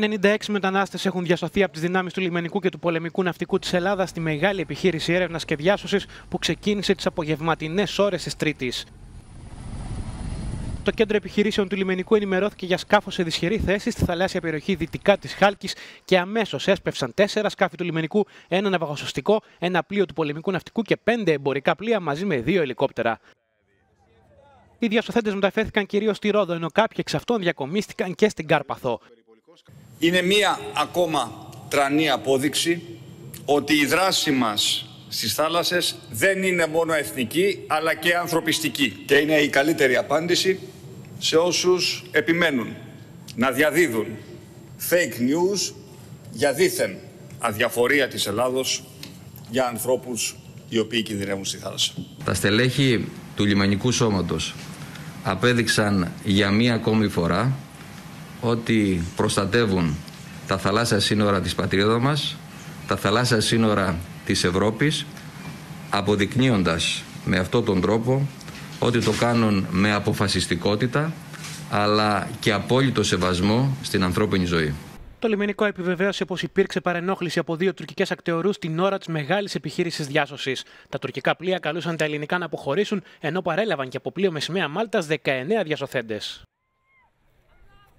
96 μετανάστες έχουν διασωθεί από τις δυνάμεις του λιμενικού και του πολεμικού ναυτικού της Ελλάδας στη μεγάλη επιχείρηση έρευνας και διάσωσης που ξεκίνησε τις απογευματινές ώρες της Τρίτης. Το κέντρο επιχειρήσεων του λιμενικού ενημερώθηκε για σκάφος σε δυσχερή θέση στη θαλάσσια περιοχή δυτικά της Χάλκης και αμέσως έσπευσαν 4 σκάφη του λιμενικού, ένα ναυαγοσωστικό, ένα πλοίο του πολεμικού ναυτικού και 5 εμπορικά πλοία μαζί με 2 ελικόπτερα. Οι διασωθέντες μεταφέρθηκαν κυρίως στη Ρόδο, ενώ κάποιοι εξ αυτών διακομίστηκαν και στην Κάρπαθο. Είναι μία ακόμα τρανή απόδειξη ότι η δράση μας στις θάλασσες δεν είναι μόνο εθνική, αλλά και ανθρωπιστική. Και είναι η καλύτερη απάντηση σε όσους επιμένουν να διαδίδουν fake news για δίθεν αδιαφορία της Ελλάδος για ανθρώπους οι οποίοι κινδυνεύουν στη θάλασσα. Τα στελέχη του λιμενικού σώματος απέδειξαν για μία ακόμη φορά ότι προστατεύουν τα θαλάσσια σύνορα της πατρίδας μας, τα θαλάσσια σύνορα της Ευρώπης, αποδεικνύοντας με αυτόν τον τρόπο ότι το κάνουν με αποφασιστικότητα αλλά και απόλυτο σεβασμό στην ανθρώπινη ζωή. Το λιμενικό επιβεβαίωσε πως υπήρξε παρενόχληση από 2 τουρκικές ακτεωρούς την ώρα της μεγάλης επιχείρησης διάσωσης. Τα τουρκικά πλοία καλούσαν τα ελληνικά να αποχωρήσουν, ενώ παρέλαβαν και από πλοίο με σημαία Μάλτας 19 διασωθέντες.